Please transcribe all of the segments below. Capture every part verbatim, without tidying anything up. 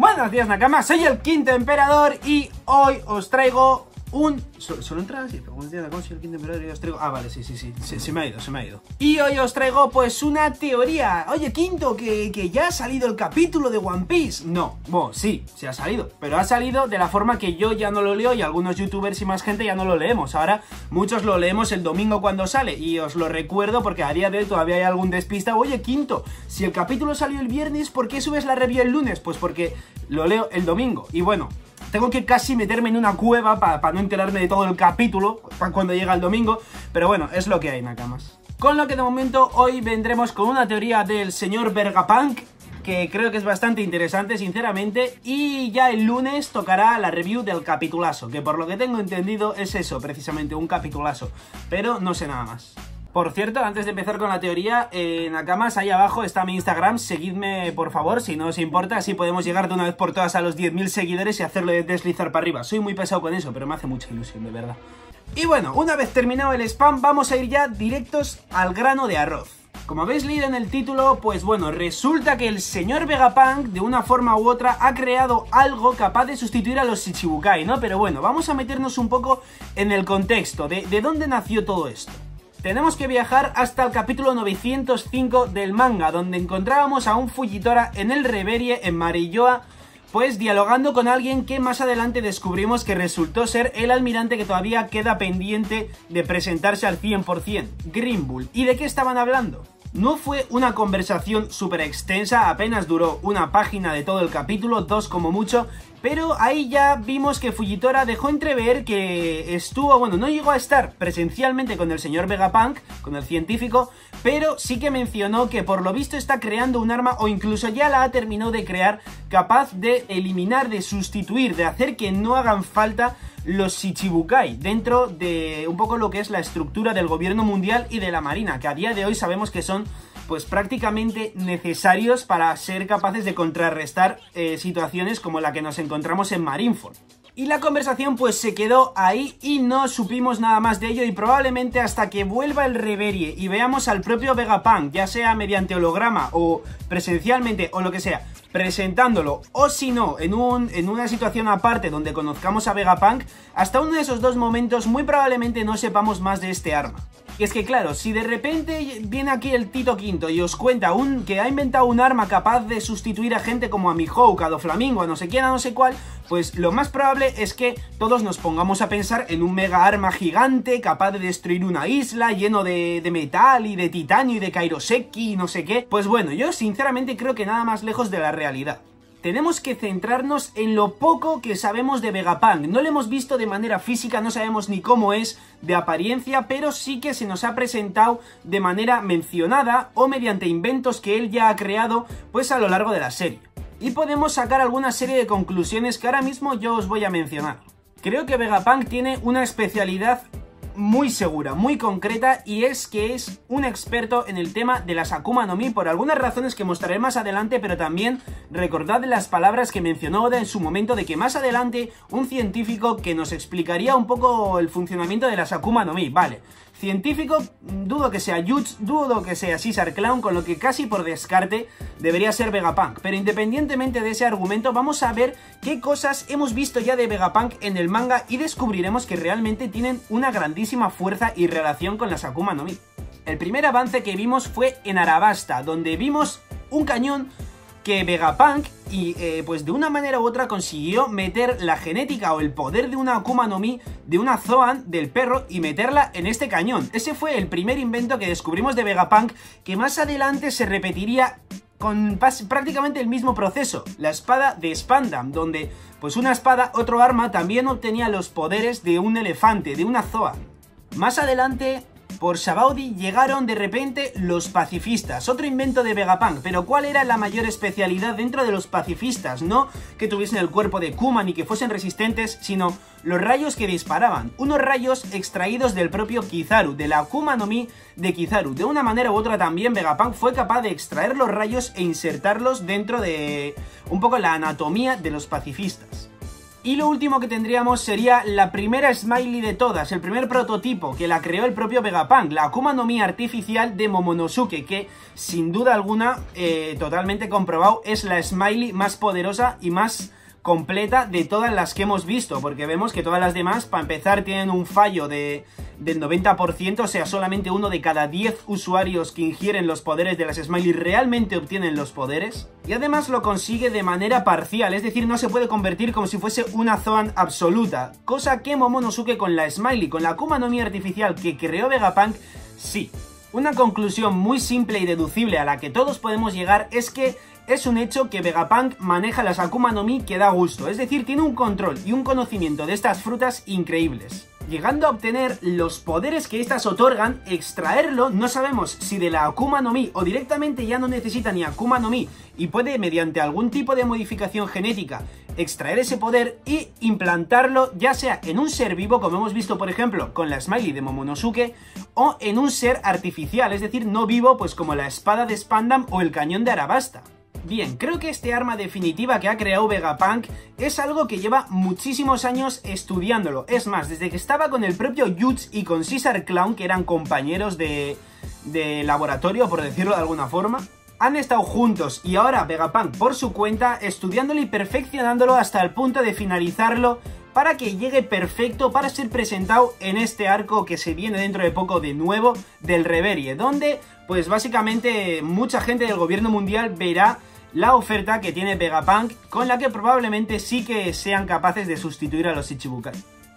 Buenos días, Nakamas, soy el quinto emperador y hoy os traigo un... ¿Solo entraba así? Buenos días, Nakamas, soy el quinto emperador y os traigo... Ah, vale, sí, sí, sí, se, se me ha ido, se me ha ido. Y hoy os traigo, pues, una teoría. Oye, Quinto, que, que ya ha salido el capítulo de One Piece. No, bueno, sí, se ha salido, pero ha salido de la forma que yo ya no lo leo y algunos youtubers y más gente ya no lo leemos. Ahora, muchos lo leemos el domingo cuando sale y os lo recuerdo porque a día de hoy todavía hay algún despistado. Oye, Quinto, si el capítulo salió el viernes, ¿por qué subes la review el lunes? Pues porque... lo leo el domingo, y bueno, tengo que casi meterme en una cueva para pa no enterarme de todo el capítulo para cuando llega el domingo, pero bueno, es lo que hay, Nakamas. Con lo que de momento hoy vendremos con una teoría del señor Vegapunk, que creo que es bastante interesante, sinceramente, y ya el lunes tocará la review del capitulazo, que por lo que tengo entendido es eso, precisamente, un capitulazo, pero no sé nada más. Por cierto, antes de empezar con la teoría, eh, Nakamas, ahí abajo está mi Instagram, seguidme por favor, si no os importa, así podemos llegar de una vez por todas a los diez mil seguidores y hacerlo de deslizar para arriba. Soy muy pesado con eso, pero me hace mucha ilusión, de verdad. Y bueno, una vez terminado el spam, vamos a ir ya directos al grano de arroz. Como habéis leído en el título, pues bueno, resulta que el señor Vegapunk, de una forma u otra, ha creado algo capaz de sustituir a los Shichibukai, ¿no? Pero bueno, vamos a meternos un poco en el contexto de, de dónde nació todo esto. Tenemos que viajar hasta el capítulo novecientos cinco del manga, donde encontrábamos a un Fujitora en el Reverie, en Marijoa, pues dialogando con alguien que más adelante descubrimos que resultó ser el almirante que todavía queda pendiente de presentarse al cien por cien, Greenbull. ¿Y de qué estaban hablando? No fue una conversación súper extensa, apenas duró una página de todo el capítulo, dos como mucho... Pero ahí ya vimos que Fujitora dejó entrever que estuvo, bueno, no llegó a estar presencialmente con el señor Vegapunk, con el científico, pero sí que mencionó que por lo visto está creando un arma, o incluso ya la ha terminado de crear, capaz de eliminar, de sustituir, de hacer que no hagan falta los Shichibukai dentro de un poco lo que es la estructura del gobierno mundial y de la marina, que a día de hoy sabemos que son... pues prácticamente necesarios para ser capaces de contrarrestar eh, situaciones como la que nos encontramos en Marineford. Y la conversación pues se quedó ahí y no supimos nada más de ello, y probablemente hasta que vuelva el Reverie y veamos al propio Vegapunk, ya sea mediante holograma o presencialmente o lo que sea, presentándolo, o si no, en, un, en una situación aparte donde conozcamos a Vegapunk, hasta uno de esos dos momentos muy probablemente no sepamos más de este arma. Y es que claro, si de repente viene aquí el Tito Quinto y os cuenta un, que ha inventado un arma capaz de sustituir a gente como a Mihawk, a Doflamingo, a no sé quién, a no sé cuál, pues lo más probable es que todos nos pongamos a pensar en un mega arma gigante capaz de destruir una isla, lleno de, de metal y de titanio y de kairoseki y no sé qué. Pues bueno, yo sinceramente creo que nada más lejos de la realidad. Tenemos que centrarnos en lo poco que sabemos de Vegapunk. No lo hemos visto de manera física, no sabemos ni cómo es de apariencia, pero sí que se nos ha presentado de manera mencionada o mediante inventos que él ya ha creado pues a lo largo de la serie. Y podemos sacar alguna serie de conclusiones que ahora mismo yo os voy a mencionar. Creo que Vegapunk tiene una especialidad muy segura, muy concreta, y es que es un experto en el tema de las Akuma no Mi por algunas razones que mostraré más adelante, pero también recordad las palabras que mencionó Oda en su momento de que más adelante un científico que nos explicaría un poco el funcionamiento de las Akuma no Mi, vale. Científico, dudo que sea Judge, dudo que sea Caesar Clown, con lo que casi por descarte debería ser Vegapunk. Pero independientemente de ese argumento, vamos a ver qué cosas hemos visto ya de Vegapunk en el manga y descubriremos que realmente tienen una grandísima fuerza y relación con las Akuma no Mi. El primer avance que vimos fue en Arabasta, donde vimos un cañón que Vegapunk, y eh, pues de una manera u otra consiguió meter la genética o el poder de una Akuma no Mi, de una Zoan, del perro, y meterla en este cañón. Ese fue el primer invento que descubrimos de Vegapunk, que más adelante se repetiría con prácticamente el mismo proceso, la espada de Spandam, donde pues una espada, otro arma, también obtenía los poderes de un elefante, de una Zoan. Más adelante... por Shabaudi llegaron de repente los pacifistas, otro invento de Vegapunk, pero ¿cuál era la mayor especialidad dentro de los pacifistas? No que tuviesen el cuerpo de Kuma ni que fuesen resistentes, sino los rayos que disparaban, unos rayos extraídos del propio Kizaru, de la Akuma no Mi de Kizaru. De una manera u otra también Vegapunk fue capaz de extraer los rayos e insertarlos dentro de un poco la anatomía de los pacifistas. Y lo último que tendríamos sería la primera Smiley de todas, el primer prototipo que la creó el propio Vegapunk, la Akuma no Mi artificial de Momonosuke, que sin duda alguna, eh, totalmente comprobado, es la Smiley más poderosa y más completa de todas las que hemos visto, porque vemos que todas las demás, para empezar, tienen un fallo de, del noventa por ciento, o sea, solamente uno de cada diez usuarios que ingieren los poderes de las Smiley realmente obtienen los poderes, y además lo consigue de manera parcial, es decir, no se puede convertir como si fuese una Zoan absoluta, cosa que Momonosuke con la Smiley, con la Akuma no Mi artificial que creó Vegapunk, sí. Una conclusión muy simple y deducible a la que todos podemos llegar es que es un hecho que Vegapunk maneja las Akuma no Mi que da gusto, es decir, tiene un control y un conocimiento de estas frutas increíbles. Llegando a obtener los poderes que estas otorgan, extraerlo, no sabemos si de la Akuma no Mi o directamente ya no necesita ni Akuma no Mi y puede, mediante algún tipo de modificación genética, extraer ese poder y implantarlo ya sea en un ser vivo, como hemos visto por ejemplo con la Smiley de Momonosuke, o en un ser artificial, es decir, no vivo, pues como la espada de Spandam o el cañón de Arabasta. Bien, creo que este arma definitiva que ha creado Vegapunk es algo que lleva muchísimos años estudiándolo. Es más, desde que estaba con el propio Judge y con Caesar Clown, que eran compañeros de, de laboratorio, por decirlo de alguna forma, han estado juntos y ahora Vegapunk por su cuenta estudiándolo y perfeccionándolo hasta el punto de finalizarlo para que llegue perfecto para ser presentado en este arco que se viene dentro de poco de nuevo del Reverie, donde pues básicamente mucha gente del gobierno mundial verá la oferta que tiene Vegapunk, con la que probablemente sí que sean capaces de sustituir a los Shichibukai.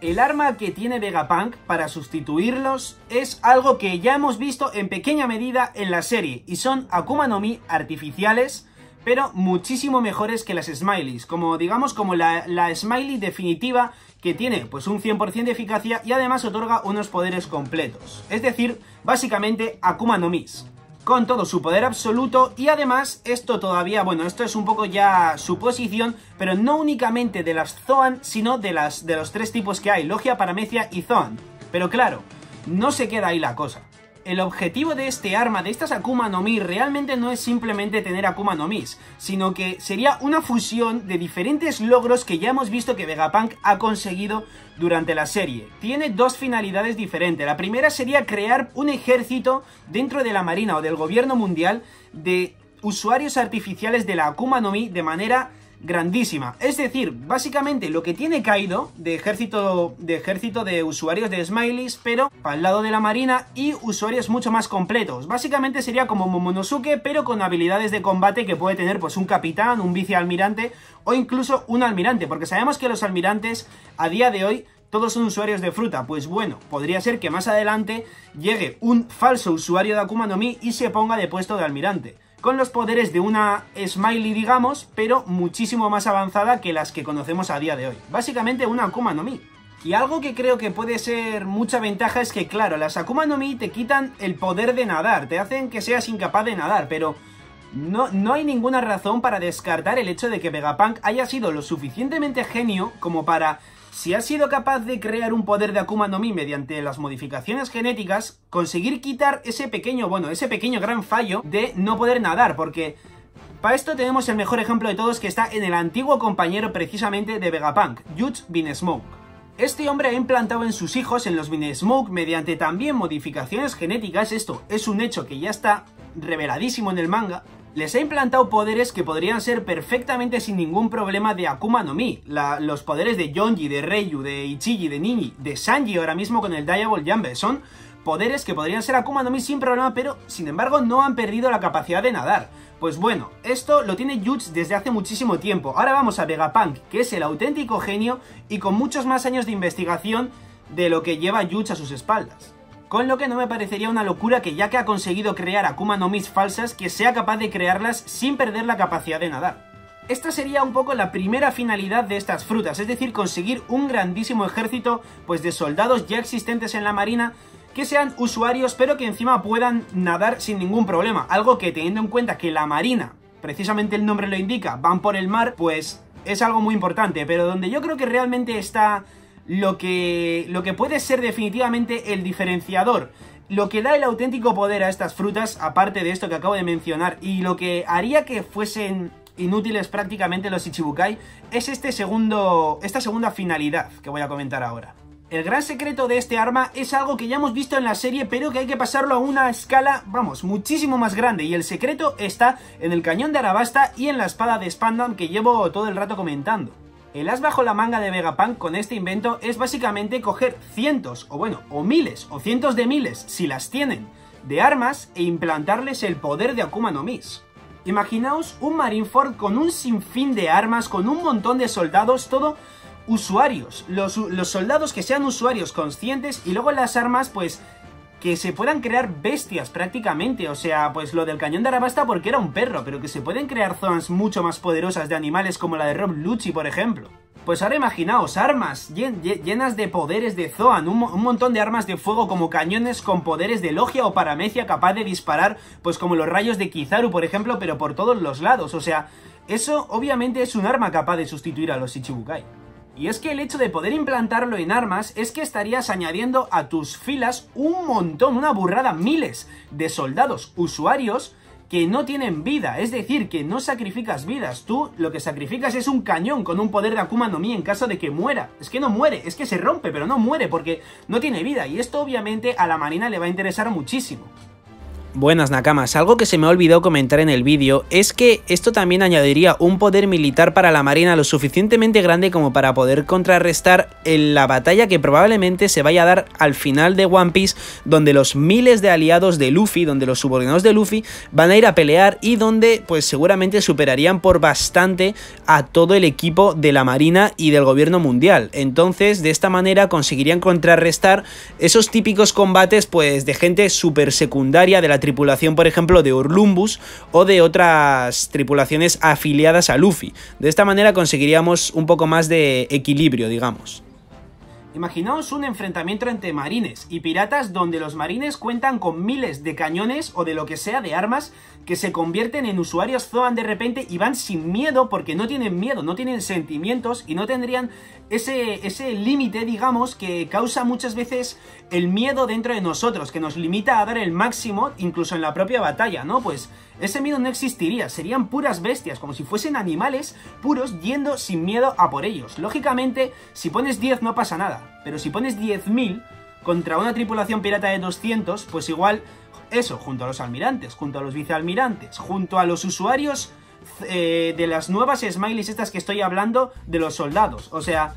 El arma que tiene Vegapunk para sustituirlos es algo que ya hemos visto en pequeña medida en la serie, y son Akuma no Mi artificiales, pero muchísimo mejores que las Smileys, como digamos como la, la Smiley definitiva, que tiene pues un cien por ciento de eficacia y además otorga unos poderes completos, es decir, básicamente Akuma no Mis, con todo su poder absoluto. Y además esto todavía, bueno, esto es un poco ya suposición, pero no únicamente de las Zoan, sino de, las, de los tres tipos que hay, Logia, Paramecia y Zoan. Pero claro, no se queda ahí la cosa. El objetivo de este arma, de estas Akuma no Mi, realmente no es simplemente tener Akuma no Mis, sino que sería una fusión de diferentes logros que ya hemos visto que Vegapunk ha conseguido durante la serie. Tiene dos finalidades diferentes. La primera sería crear un ejército dentro de la marina o del gobierno mundial de usuarios artificiales de la Akuma no Mi de manera grandísima. Es decir, básicamente lo que tiene Kaido de ejército de ejército de usuarios de Smileys, pero para el lado de la marina y usuarios mucho más completos. Básicamente sería como Momonosuke, pero con habilidades de combate que puede tener pues un capitán, un vicealmirante o incluso un almirante, porque sabemos que los almirantes a día de hoy todos son usuarios de fruta. Pues bueno, podría ser que más adelante llegue un falso usuario de Akuma no Mi y se ponga de puesto de almirante, con los poderes de una Smiley, digamos, pero muchísimo más avanzada que las que conocemos a día de hoy. Básicamente una Akuma no Mi. Y algo que creo que puede ser mucha ventaja es que, claro, las Akuma no Mi te quitan el poder de nadar, te hacen que seas incapaz de nadar, pero no, no hay ninguna razón para descartar el hecho de que Vegapunk haya sido lo suficientemente genio como para, si ha sido capaz de crear un poder de Akuma no Mi mediante las modificaciones genéticas, conseguir quitar ese pequeño, bueno, ese pequeño gran fallo de no poder nadar, porque para esto tenemos el mejor ejemplo de todos, que está en el antiguo compañero precisamente de Vegapunk, Judge Vinsmoke. Este hombre ha implantado en sus hijos, en los Vinsmoke, mediante también modificaciones genéticas, esto es un hecho que ya está reveladísimo en el manga, les ha implantado poderes que podrían ser perfectamente sin ningún problema de Akuma no Mi. La, los poderes de Yonji, de Reyu, de Ichiji, de Ninji, de Sanji ahora mismo con el Diable Jambe, son poderes que podrían ser Akuma no Mi sin problema, pero sin embargo no han perdido la capacidad de nadar. Pues bueno, esto lo tiene Judge desde hace muchísimo tiempo. Ahora vamos a Vegapunk, que es el auténtico genio y con muchos más años de investigación de lo que lleva Judge a sus espaldas. Con lo que no me parecería una locura que, ya que ha conseguido crear Akuma no Mi falsas, que sea capaz de crearlas sin perder la capacidad de nadar. Esta sería un poco la primera finalidad de estas frutas, es decir, conseguir un grandísimo ejército pues de soldados ya existentes en la marina, que sean usuarios pero que encima puedan nadar sin ningún problema. Algo que, teniendo en cuenta que la marina, precisamente el nombre lo indica, van por el mar, pues es algo muy importante. Pero donde yo creo que realmente está Lo que, lo que puede ser definitivamente el diferenciador, lo que da el auténtico poder a estas frutas, aparte de esto que acabo de mencionar, y lo que haría que fuesen inútiles prácticamente los Shichibukai, es este segundo, esta segunda finalidad que voy a comentar ahora. El gran secreto de este arma es algo que ya hemos visto en la serie, pero que hay que pasarlo a una escala, vamos, muchísimo más grande. Y el secreto está en el cañón de Arabasta y en la espada de Spandam que llevo todo el rato comentando. El as bajo la manga de Vegapunk con este invento es básicamente coger cientos, o bueno, o miles, o cientos de miles, si las tienen, de armas e implantarles el poder de Akuma no Mi. Imaginaos un Marineford con un sinfín de armas, con un montón de soldados, todo... usuarios, los, los soldados que sean usuarios conscientes y luego las armas pues que se puedan crear bestias prácticamente, o sea pues lo del cañón de Arabasta porque era un perro, pero que se pueden crear zonas mucho más poderosas de animales como la de Rob Lucci por ejemplo. Pues ahora imaginaos armas llen, llenas de poderes de Zoan, un, un montón de armas de fuego como cañones con poderes de Logia o Paramecia capaz de disparar pues como los rayos de Kizaru por ejemplo pero por todos los lados, o sea eso obviamente es un arma capaz de sustituir a los Shichibukai. Y es que el hecho de poder implantarlo en armas es que estarías añadiendo a tus filas un montón, una burrada, miles de soldados usuarios que no tienen vida, es decir, que no sacrificas vidas, tú lo que sacrificas es un cañón con un poder de Akuma no Mi en caso de que muera, es que no muere, es que se rompe pero no muere porque no tiene vida y esto obviamente a la marina le va a interesar muchísimo. Buenas nakamas, algo que se me olvidó comentar en el vídeo es que esto también añadiría un poder militar para la marina lo suficientemente grande como para poder contrarrestar en la batalla que probablemente se vaya a dar al final de One Piece, donde los miles de aliados de Luffy, donde los subordinados de Luffy van a ir a pelear y donde pues seguramente superarían por bastante a todo el equipo de la marina y del gobierno mundial. Entonces de esta manera conseguirían contrarrestar esos típicos combates pues de gente súper secundaria de la tripulación por ejemplo de Orlumbus o de otras tripulaciones afiliadas a Luffy. De esta manera conseguiríamos un poco más de equilibrio, digamos. Imaginaos un enfrentamiento entre marines y piratas donde los marines cuentan con miles de cañones o de lo que sea de armas que se convierten en usuarios Zoan de repente y van sin miedo porque no tienen miedo, no tienen sentimientos y no tendrían ese, ese límite, digamos, que causa muchas veces el miedo dentro de nosotros, que nos limita a dar el máximo incluso en la propia batalla, ¿no? Pues ese miedo no existiría, serían puras bestias, como si fuesen animales puros yendo sin miedo a por ellos. Lógicamente, si pones diez no pasa nada. Pero si pones diez mil contra una tripulación pirata de doscientos, pues igual eso, junto a los almirantes, junto a los vicealmirantes, junto a los usuarios eh, de las nuevas Smileys estas que estoy hablando, de los soldados. O sea,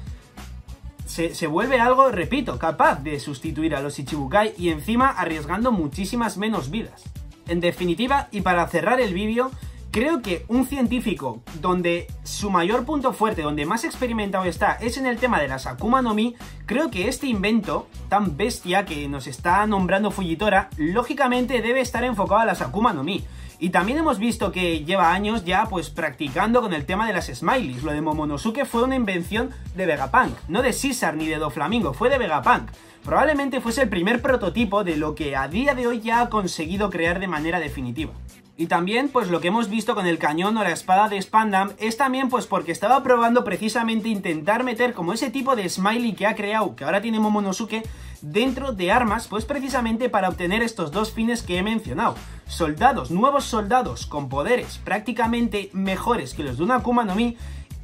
se, se vuelve algo, repito, capaz de sustituir a los Shichibukai y encima arriesgando muchísimas menos vidas. En definitiva, y para cerrar el vídeo... creo que un científico donde su mayor punto fuerte, donde más experimentado está, es en el tema de las Akuma no Mi, creo que este invento tan bestia que nos está nombrando Fujitora, lógicamente debe estar enfocado a las Akuma no Mi. Y también hemos visto que lleva años ya pues practicando con el tema de las Smileys. Lo de Momonosuke fue una invención de Vegapunk, no de Caesar ni de Doflamingo, fue de Vegapunk. Probablemente fuese el primer prototipo de lo que a día de hoy ya ha conseguido crear de manera definitiva. Y también pues lo que hemos visto con el cañón o la espada de Spandam es también pues porque estaba probando precisamente intentar meter como ese tipo de Smiley que ha creado, que ahora tiene Momonosuke, dentro de armas pues precisamente para obtener estos dos fines que he mencionado. Soldados, nuevos soldados con poderes prácticamente mejores que los de una Akuma no Mi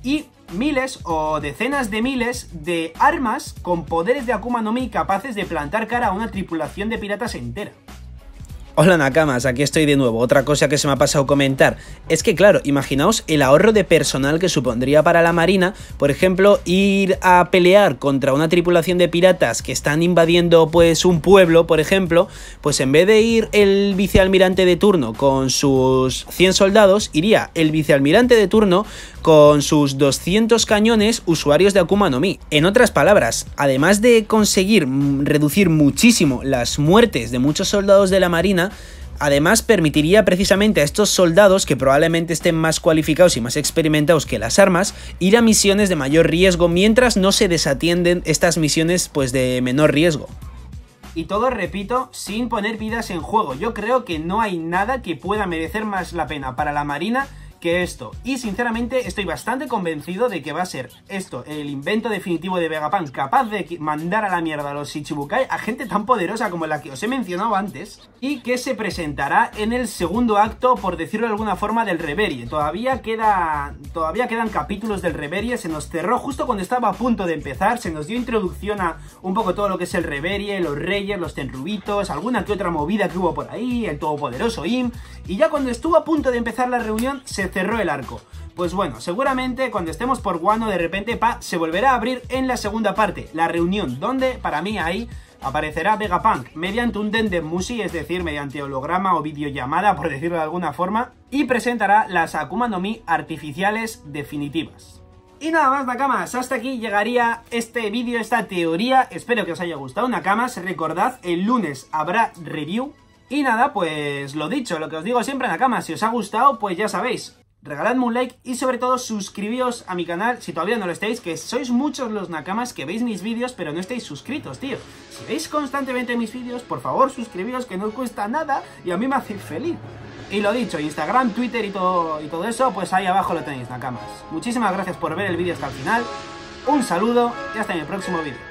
y miles o decenas de miles de armas con poderes de Akuma no Mi capaces de plantar cara a una tripulación de piratas entera. Hola nakamas, aquí estoy de nuevo. Otra cosa que se me ha pasado comentar es que claro, imaginaos el ahorro de personal que supondría para la marina, por ejemplo, ir a pelear contra una tripulación de piratas que están invadiendo pues un pueblo, por ejemplo, pues en vez de ir el vicealmirante de turno con sus cien soldados, iría el vicealmirante de turno con sus doscientos cañones usuarios de Akuma no Mi. En otras palabras, además de conseguir reducir muchísimo las muertes de muchos soldados de la marina, además permitiría precisamente a estos soldados, que probablemente estén más cualificados y más experimentados que las armas, ir a misiones de mayor riesgo mientras no se desatienden estas misiones pues de menor riesgo. Y todo, repito, sin poner vidas en juego. Yo creo que no hay nada que pueda merecer más la pena para la marina que esto. Y sinceramente estoy bastante convencido de que va a ser esto el invento definitivo de Vegapunk, capaz de mandar a la mierda a los Shichibukai, a gente tan poderosa como la que os he mencionado antes, y que se presentará en el segundo acto, por decirlo de alguna forma, del Reverie. Todavía queda, todavía quedan capítulos del Reverie, se nos cerró justo cuando estaba a punto de empezar, se nos dio introducción a un poco todo lo que es el Reverie, los reyes, los tenrubitos, alguna que otra movida que hubo por ahí, el todopoderoso Im, y ya cuando estuvo a punto de empezar la reunión se cerró el arco. Pues bueno, seguramente cuando estemos por Wano de repente pa, se volverá a abrir en la segunda parte, la reunión, donde para mí ahí aparecerá Vegapunk mediante un Dendemushi, es decir, mediante holograma o videollamada, por decirlo de alguna forma, y presentará las Akuma no Mi artificiales definitivas. Y nada más, Nakamas, hasta aquí llegaría este vídeo, esta teoría. Espero que os haya gustado, Nakamas. Recordad, el lunes habrá review. Y nada, pues lo dicho, lo que os digo siempre, Nakamas, si os ha gustado, pues ya sabéis, regaladme un like y sobre todo suscribíos a mi canal si todavía no lo estáis, que sois muchos los Nakamas que veis mis vídeos pero no estáis suscritos, tío. Si veis constantemente mis vídeos, por favor suscribíos, que no os cuesta nada y a mí me hace feliz. Y lo dicho, Instagram, Twitter y todo, y todo eso, pues ahí abajo lo tenéis, Nakamas. Muchísimas gracias por ver el vídeo hasta el final. Un saludo y hasta en el próximo vídeo.